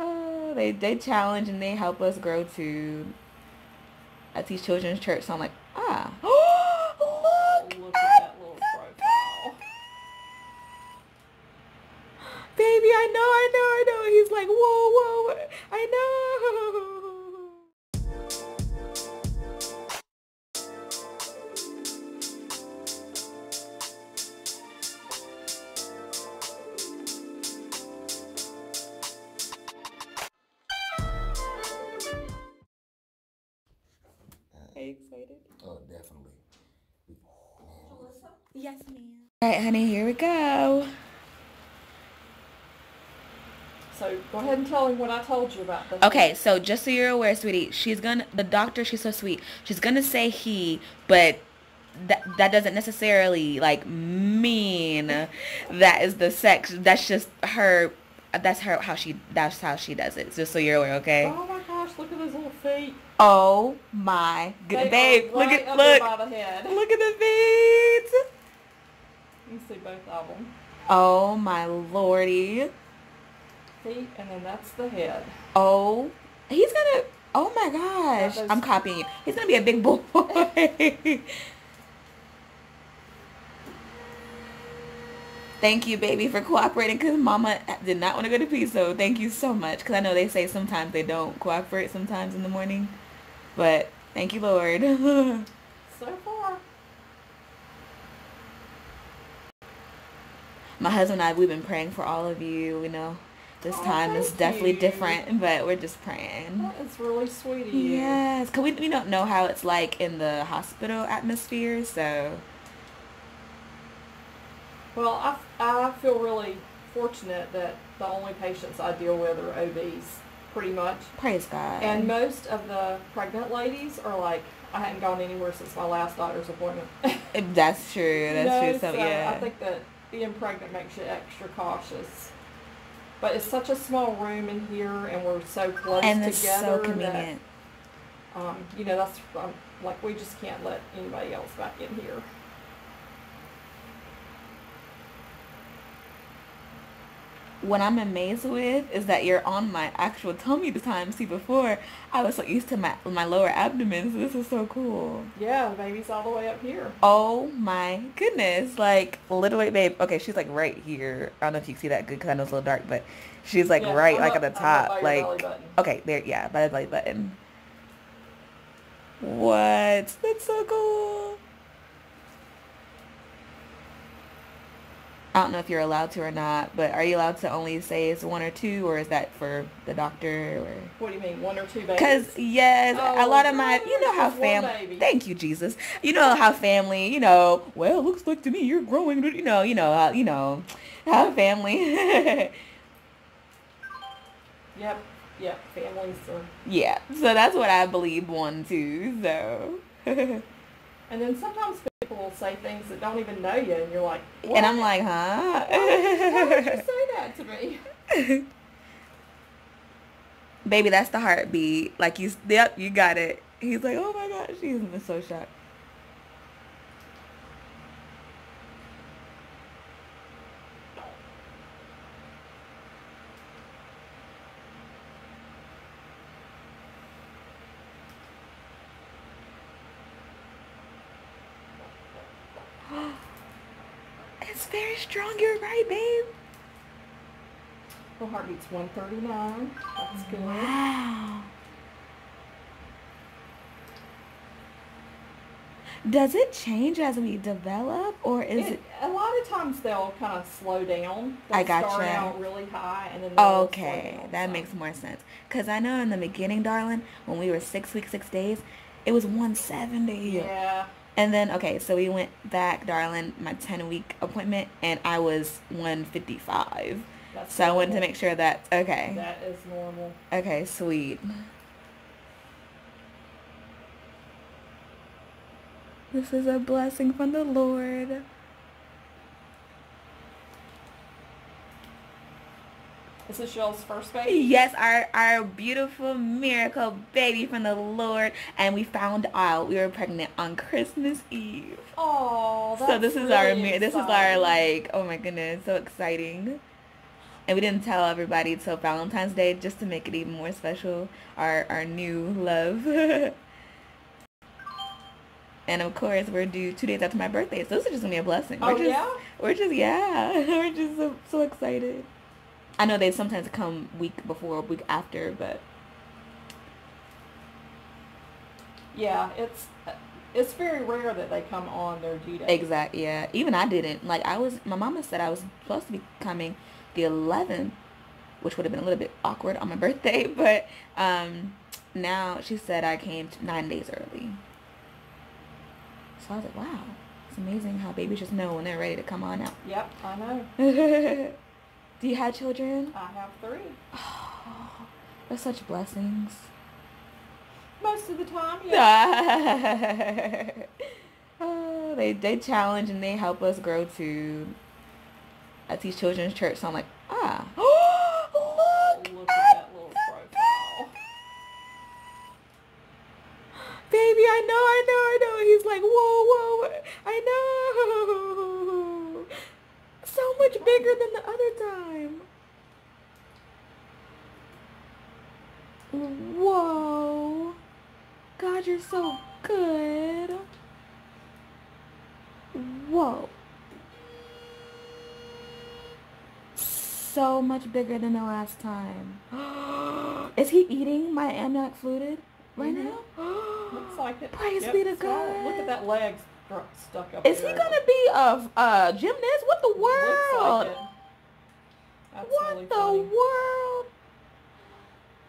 Oh, they challenge and they help us grow too. I teach children's church, so I'm like, ah. Look at that little profile. Baby, I know. He's like, whoa, I know. Are you excited? Oh, definitely. Yes, ma'am. All right, honey, here we go. So go ahead and tell him what I told you about this. Okay, so just so you're aware, sweetie, the doctor, she's so sweet. She's gonna say he, but that doesn't necessarily like mean that is the sex. That's just her. That's how she does it. Just so you're aware, okay? Oh my gosh! Look at those little feet. Oh my goodness, babe! Right look at the feet. You can see both of them. Oh my lordy! Feet, and then that's the head. Oh, he's gonna. Oh my gosh! I'm copying you. He's gonna be a big boy. Thank you, baby, for cooperating, because Mama did not want to go to pee, so thank you so much. Because I know they say sometimes they don't cooperate sometimes in the morning, but thank you, Lord. So far. My husband and I, we've been praying for all of you, you know. This time is definitely different, but we're just praying. It's really sweet of you. Yes, because we don't know how it's like in the hospital atmosphere, so... Well, I feel really fortunate that the only patients I deal with are OBs, pretty much. Praise God. And most of the pregnant ladies are like, I hadn't gone anywhere since my last daughter's appointment. That's true. That's true. So, yeah. I think that being pregnant makes you extra cautious. But it's such a small room in here, and we're so close together. And it's so convenient. That, you know, that's like we just can't let anybody else back in here. What I'm amazed with is that you're on my actual tummy this time. See, before I was so used to my lower abdomen, so this is so cool. Yeah, the baby's all the way up here. Oh my goodness, like little wait, babe. Okay, she's like right here. I don't know if you can see that good because I know it's a little dark, but she's like right at the top, like okay there, yeah, by the belly button. What? That's so cool. I don't know if you're allowed to or not, but are you allowed to only say it's one or two, or is that for the doctor? Or what do you mean, one or two babies? Because yes, oh, a lot of my, you know how family. Thank you, Jesus. You know how family, you know. Well, it looks like to me you're growing. You know how family. Yep, families. Yeah, so that's what I believe one too. So. And then sometimes. People will say things that don't even know you, and you're like, what? And I'm like, huh? Why would you say that to me? Baby, that's the heartbeat. Like, yep, you got it. He's like, oh my gosh, he's been so shocked. It's very strong. You're right, babe. The heartbeat's 139. That's good. Wow. Does it change as we develop, or is it? A lot of times they'll kind of slow down. They'll start out really high, and then okay, slow down, that makes more sense. Cause I know in the beginning, darling, when we were 6 weeks, 6 days, it was 170. Yeah. And then, okay, so we went back, darling, my 10-week appointment, and I was 155. That's so normal. I wanted to make sure that's okay. That is normal. Okay, sweet. This is a blessing from the Lord. This is y'all's first baby? Yes, our beautiful miracle baby from the Lord. And we found out we were pregnant on Christmas Eve. Oh, that's so this is really exciting. This is our, like, oh my goodness, so exciting. And we didn't tell everybody till Valentine's Day just to make it even more special, our new love. And of course, we're due 2 days after my birthday, so this is just gonna be a blessing. Oh, yeah? We're just so excited. I know they sometimes come week before or week after, but yeah, it's very rare that they come on their due date. Exactly. Yeah. Even I didn't. Like, my mama said I was supposed to be coming the 11th, which would have been a little bit awkward on my birthday, but now she said I came 9 days early. So I was like, wow, it's amazing how babies just know when they're ready to come on out. Yep, I know. Do you have children? I have 3. Oh, they're such blessings. Most of the time, yeah. Oh, they challenge and they help us grow too. I teach children's church, so I'm like, look at that little profile. Baby, I know. He's like, whoa, I know. So much bigger than the other time. Whoa. God, you're so good. Whoa. So much bigger than the last time. Is he eating my amniotic fluid right now? Looks like it. Praise be to God. Look at that leg stuck up. Is he gonna be a gymnast? What the world? Looks like it. That's really funny.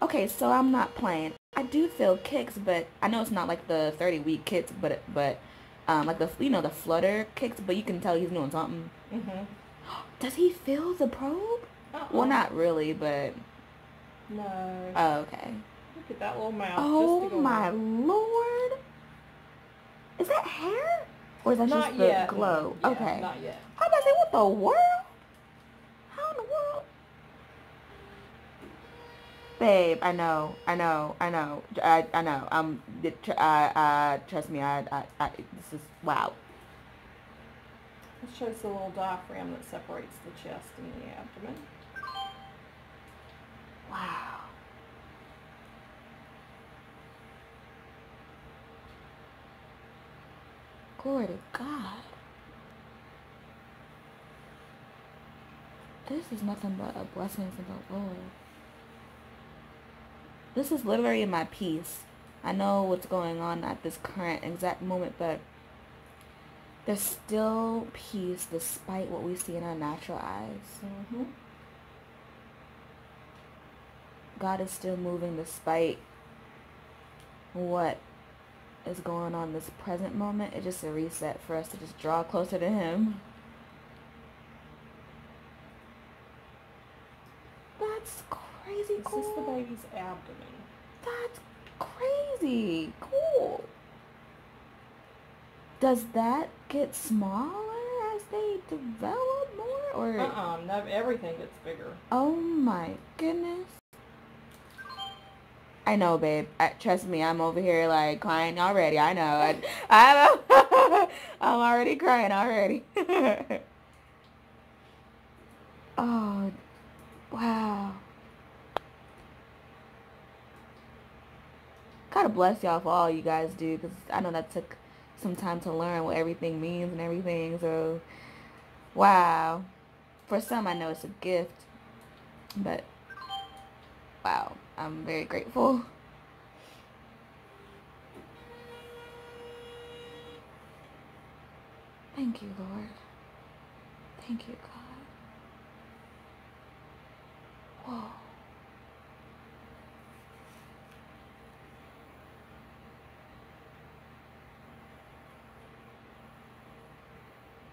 Okay, so I'm not playing. I do feel kicks, but I know it's not like the 30-week kicks, but like the the flutter kicks. But you can tell he's doing something. Mm-hmm. Does he feel the probe? Well, not really, but... No. Oh, okay. Look at that little mouth. Oh, my Lord. Is that hair? Or is that just the glow? Yeah, okay. Not yet. I was about to say, what the world? How in the world? Babe, I know. I know. Trust me, this is... Wow. It shows the little diaphragm that separates the chest and the abdomen. Wow. Glory to God. This is nothing but a blessing from the Lord. This is literally my peace. I know what's going on at this current exact moment, but there's still peace despite what we see in our natural eyes. Mm-hmm. God is still moving despite what is going on this present moment. It's just a reset for us to just draw closer to Him. That's crazy cool. This is the baby's abdomen. That's crazy cool. Does that get smaller as they develop more, or? No, everything gets bigger. Oh my goodness. I know, babe. Trust me, I'm over here like crying already. I know. I'm already crying already. Oh, wow. God bless y'all for all you guys do, because I know that took some time to learn what everything means and everything. So wow, for some I know it's a gift, but wow, I'm very grateful. Thank you, Lord. Thank you, God. Whoa.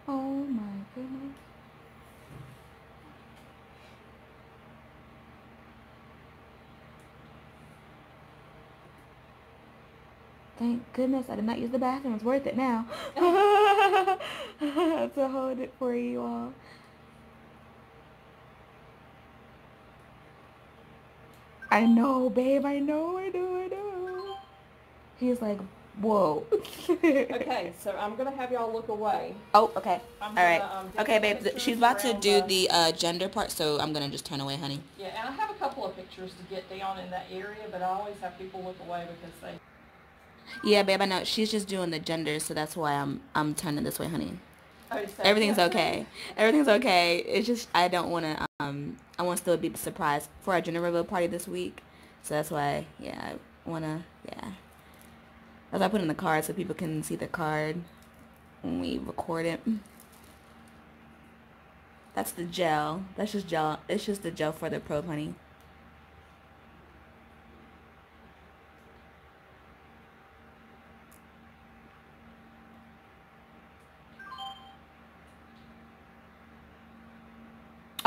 Oh my goodness. Thank goodness I did not use the bathroom. It's worth it now. To hold it for you all. I know, babe. I know. He's like, Whoa. Okay, so I'm going to have y'all look away. Oh, okay. All right. Okay, babe, she's about to do the gender part, so I'm going to just turn away, honey. Yeah, and I have a couple of pictures to get down in that area, but I always have people look away because they... Yeah, babe, I know. She's just doing the gender, so that's why I'm turning this way, honey. Everything's okay. Everything's okay. It's just I don't want to, I want to still be surprised for our gender reveal party this week. So that's why, yeah, I want to, yeah. As I put in the card so people can see the card when we record it. That's the gel. That's just gel. It's just the gel for the probe, honey.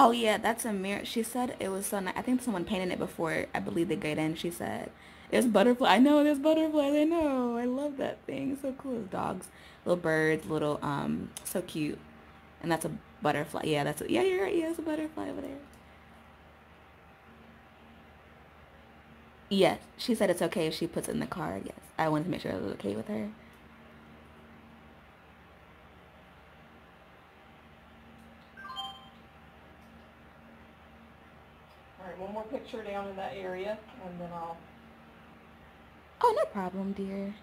Oh, yeah, that's a mirror. She said it was so nice. I think someone painted it before, I believe, they got in. She said, there's butterfly. I know, there's butterflies. I know. I love that thing. So cool. There's dogs, little birds, little, so cute. And that's a butterfly. Yeah, that's a, yeah, you're right. Yeah, it's a butterfly over there. Yes, she said it's okay if she puts it in the card. Yes, I wanted to make sure it was okay with her. One more picture down in that area, and then I'll... Oh, no problem, dear.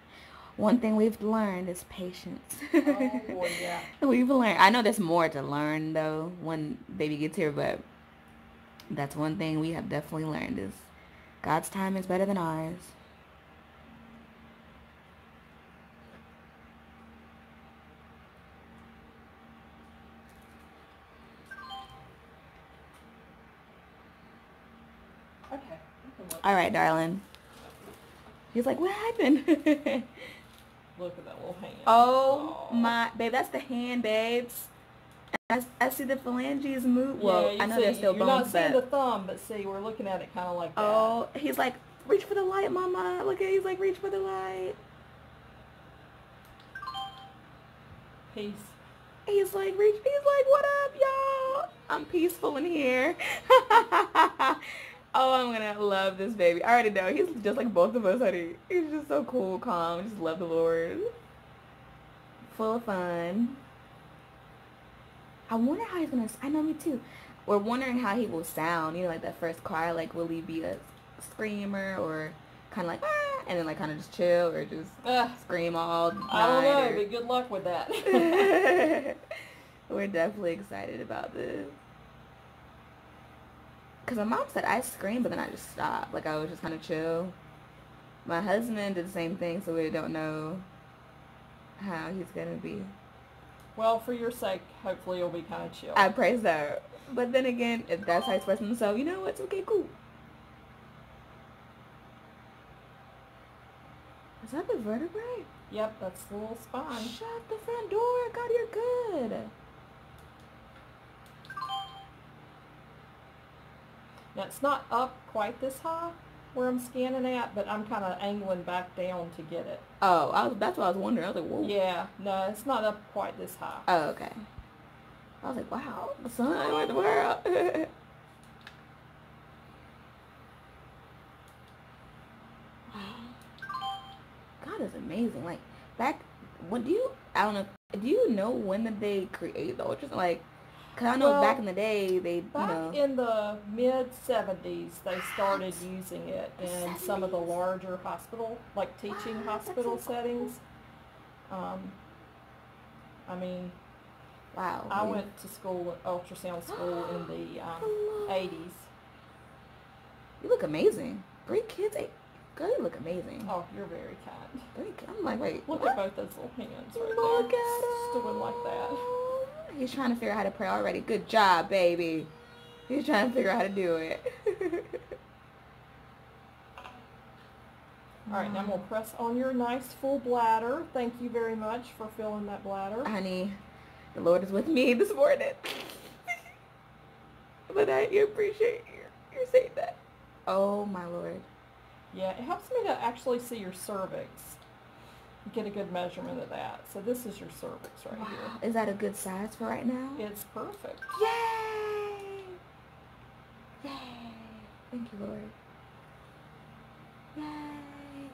One thing we've learned is patience. Oh, boy, yeah. We've learned. I know there's more to learn, though, when baby gets here, but that's one thing we have definitely learned is God's time is better than ours. All right, darling. He's like, what happened? Look at that little hand. Oh, my, babe, that's the hand, babes. I see the phalanges move. Well, yeah, I know there's still bones. You're not seeing the thumb, but see, we're looking at it kind of like that. Oh, he's like, reach for the light, mama. Look at, he's like, reach for the light. Peace. He's like, reach. He's like, what up, y'all? I'm peaceful in here. Oh, I'm gonna love this baby. I already know. He's just like both of us, honey. He's just so cool, calm. Just love the Lord. Full of fun. I wonder how he's gonna... I know, me too. We're wondering how he will sound. You know, like that first cry. Like, will he be a screamer or kind of like, ah, and then like kind of just chill or just scream all night? I don't know, but good luck with that. We're definitely excited about this. Because my mom said I screamed, but then I just stopped. Like, I was just kind of chill. My husband did the same thing, so we don't know how he's going to be. Well, for your sake, hopefully you'll be kind of chill. I pray so. But then again, if that's how he's expressing himself, you know what's okay, cool. Is that the vertebrae? Yep, that's the little spine. Shut the front door. God, you're good. Now, it's not up quite this high where I'm scanning at, but I'm kind of angling back down to get it. Oh, that's what I was wondering. I was like, whoa. Yeah, no, it's not up quite this high. Oh, okay. I was like, wow, the sun, what the world? God is amazing. Like, back, when do you, I don't know, do you know when did they create the ultrasound? Like, because I know back in the day, they, in the mid-70s, they started using it in some of the larger hospital, like teaching hospital settings. I mean, wow. I went to school, ultrasound school, in the 80s. You look amazing. 3 kids, 8. Girl, you look amazing. Oh, you're very kind. I'm like, wait. Look at both those little hands right there. Look at it. Just doing like that. He's trying to figure out how to pray already. Good job, baby. He's trying to figure out how to do it. All right, now I'm going to press on your nice full bladder. Thank you very much for filling that bladder. Honey, the Lord is with me this morning. But I appreciate you saying that. Oh, my Lord. Yeah, it helps me to actually see your cervix. Get a good measurement of that. So this is your cervix right here. Is that a good size for right now? It's perfect. Yay! Yay! Thank you, Lord. Yay!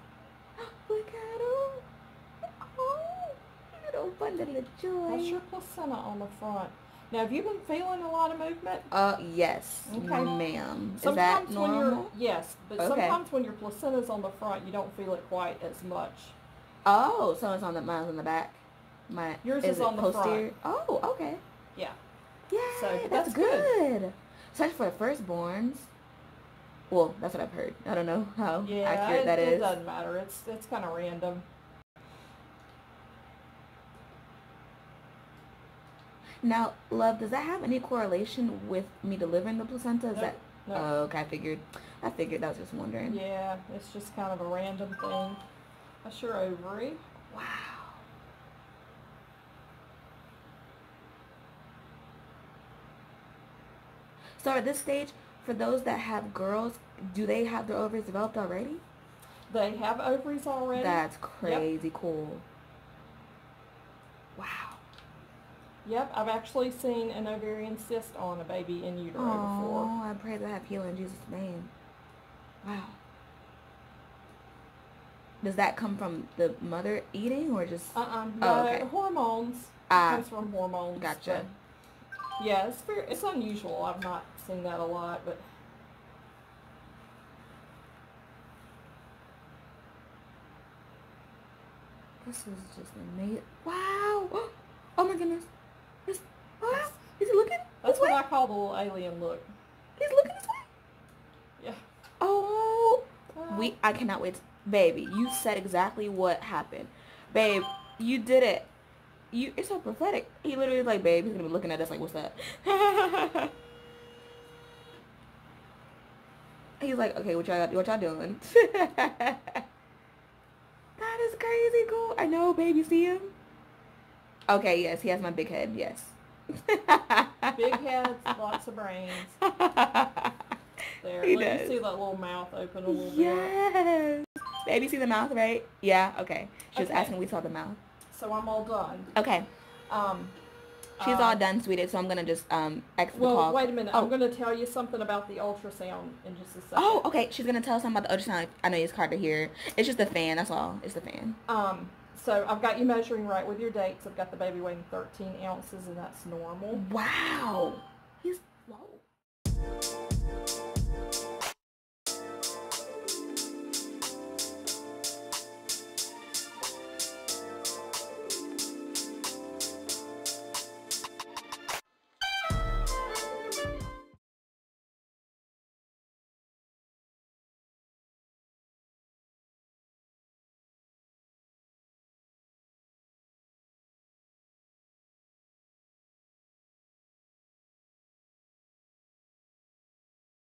Look at him! under the joint. That's your placenta on the front. Now, have you been feeling a lot of movement? Yes, okay. Ma'am. Is that normal? Yes, but okay. Sometimes when your placenta is on the front, you don't feel it quite as much. Oh, so it's on the, mine's on the back. Yours is on the front. Oh, okay. Yeah. Yeah, so that's good. Especially for the firstborns. Well, that's what I've heard. I don't know how accurate that is. It doesn't matter. It's kind of random. Now, love, does that have any correlation with me delivering the placenta? Is that no. Oh, okay, I figured. I was just wondering. Yeah, it's just kind of a random thing. That's your ovary. Wow. So at this stage, for those that have girls, do they have their ovaries developed already? They have ovaries already. That's crazy cool. Wow. Yep, I've actually seen an ovarian cyst on a baby in utero before. Oh, I pray that I have healing in Jesus' name. Wow. Does that come from the mother eating or just? No, okay. Hormones. It comes from hormones. Gotcha. Yeah, it's unusual. I've not seen that a lot, but. This is just amazing. Wow. Oh my goodness. Is he looking? That's what I call the little alien look. He's looking this way. Yeah. Oh, I cannot wait. Baby, you said exactly what happened. Babe, you did it. It's so prophetic. He literally is like, babe, he's gonna be looking at us like, what's that? He's like, okay, what y'all doing? That is crazy cool. I know, babe, you see him? Okay, yes, he has my big head, yes. Big heads, lots of brains. There, let me see that little mouth open a little bit. Yes. Baby, see the mouth, right? Yeah, okay. She was asking we saw the mouth. So I'm all done. Okay. She's all done, sweetie, so I'm going to just exit the call. Well, wait a minute. Oh. I'm going to tell you something about the ultrasound in just a second. Oh, okay. She's going to tell us something about the ultrasound. I know it's hard to hear. It's just the fan, that's all. It's the fan. So I've got you measuring right with your dates. I've got the baby weighing 13 ounces, and that's normal. Wow. He's low.